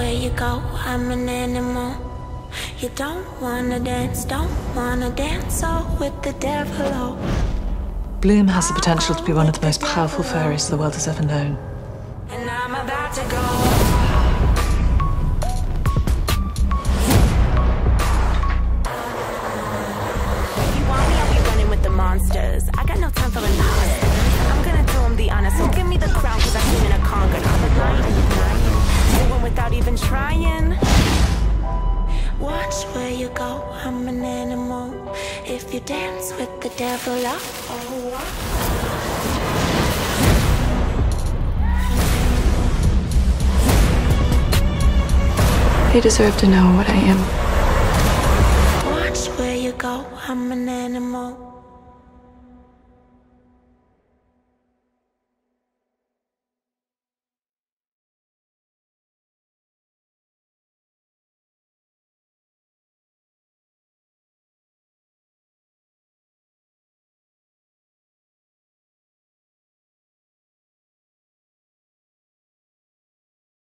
where you go, I'm an animal. You don't wanna dance, all with the devil. Oh. Bloom has the potential to be one of the most powerful fairies the world has ever known. And I'm about to go. Monsters. I got no time for analysis. I'm gonna do them the honest. So give me the crown, because I came in a conquer. I'm a lion. Doing without even trying. Watch where you go. I'm an animal. If you dance with the devil, They deserve to know what I am.